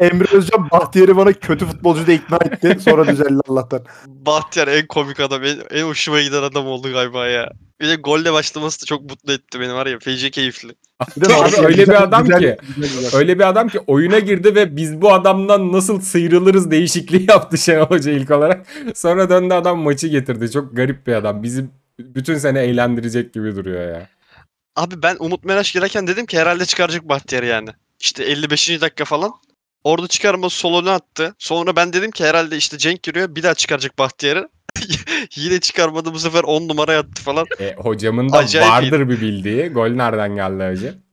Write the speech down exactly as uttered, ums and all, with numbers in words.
Emre Özcan Bahtiyar'ı bana kötü futbolcu da ikna etti. Sonra düzeldi Allah'tan. Bahtiyar en komik adam. En, en hoşuma giden adam oldu galiba ya. Bir de golle başlaması da çok mutlu etti beni var ya. Feci keyifli. Abi, öyle bir adam güzel, ki güzel, güzel. Öyle bir adam ki oyuna girdi ve biz bu adamdan nasıl sıyrılırız değişikliği yaptı Şenol Hoca ilk olarak. Sonra döndü adam maçı getirdi. Çok garip bir adam. Bizi bütün sene eğlendirecek gibi duruyor ya. Abi ben Umut Meraş girerken dedim ki herhalde çıkaracak Bahtiyar yani. İşte elli beşinci dakika falan. Orada çıkarma solunu attı. Sonra ben dedim ki herhalde işte Cenk giriyor. Bir daha çıkaracak Bahtiyar'ı. Yine çıkarmadı bu sefer on numara yattı falan. E, hocamın da acayip vardır iyi bir bildiği. Gol nereden geldi hocam?